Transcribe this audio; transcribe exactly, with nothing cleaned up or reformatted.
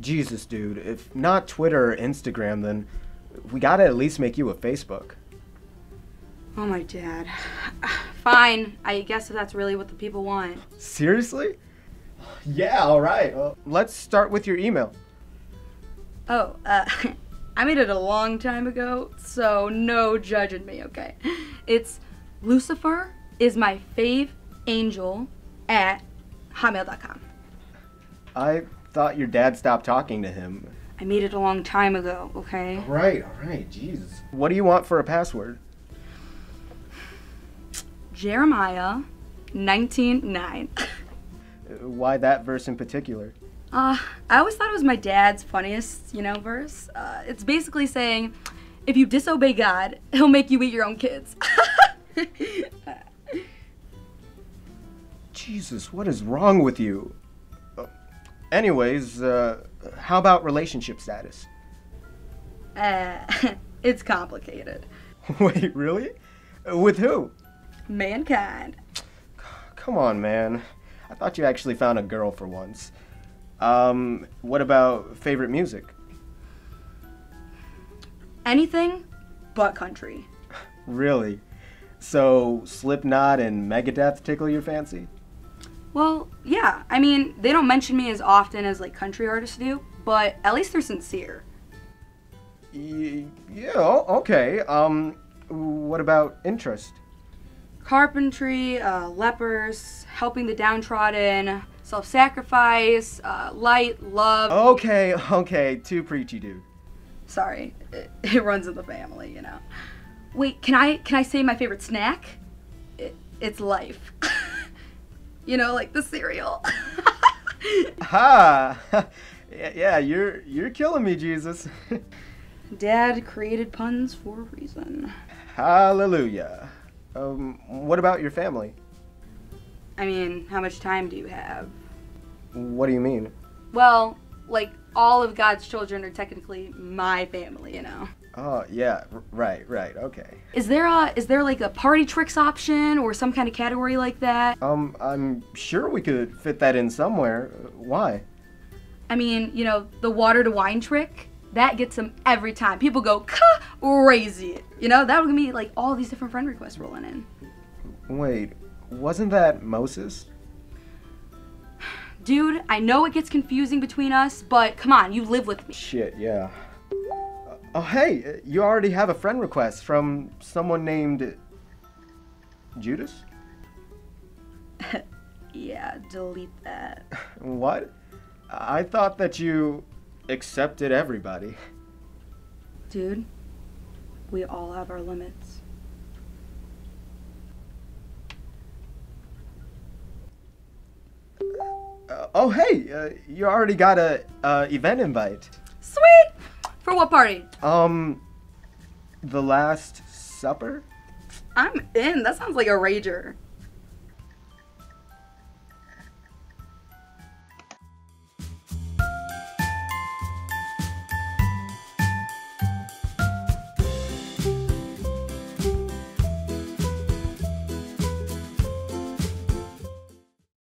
Jesus, dude, if not Twitter or Instagram, then we gotta at least make you a Facebook. Oh, my dad. Fine, I guess if that's really what the people want. Seriously? Yeah, all right. Well, let's start with your email. Oh, uh, I made it a long time ago, so no judging me, okay? It's Lucifer is my fave angel at hotmail dot com. I thought your dad stopped talking to him. I made it a long time ago, okay? All right, all right, Jesus. What do you want for a password? Jeremiah nineteen nine. Why that verse in particular? Uh, I always thought it was my dad's funniest, you know, verse. Uh, it's basically saying, if you disobey God, he'll make you eat your own kids. Jesus, what is wrong with you? Uh, anyways, uh, how about relationship status? Uh, it's complicated. Wait, really? With who? Mankind. Come on, man. I thought you actually found a girl for once. Um, what about favorite music? Anything but country. Really? So Slipknot and Megadeth tickle your fancy? Well, yeah. I mean, they don't mention me as often as like country artists do, but at least they're sincere. Y- yeah, okay. Um, what about interest? Carpentry, uh, lepers, helping the downtrodden, self-sacrifice, uh, light, love. Okay, okay, too preachy, dude. Sorry, it, it runs in the family, you know. Wait, can I can I say my favorite snack? It, it's life. You know, like the cereal. Ha! Yeah, yeah, you're you're killing me, Jesus. Dad created puns for a reason. Hallelujah. Um, what about your family? I mean, how much time do you have? What do you mean? Well, like, all of God's children are technically my family, you know? Oh, yeah, r right, right, okay. Is there, a, is there like, a party tricks option or some kind of category like that? Um, I'm sure we could fit that in somewhere. Why? I mean, you know, the water to wine trick? That gets them every time. People go crazy. You know, that would be like all these different friend requests rolling in. Wait, wasn't that Moses? Dude, I know it gets confusing between us, but come on, you live with me. Shit, yeah. Oh, hey, you already have a friend request from someone named Judas? Yeah, delete that. What? I thought that you accepted everybody. Dude, we all have our limits. Uh, oh, hey, uh, you already got a uh, event invite. Sweet! For what party? Um, The Last Supper? I'm in. That sounds like a rager.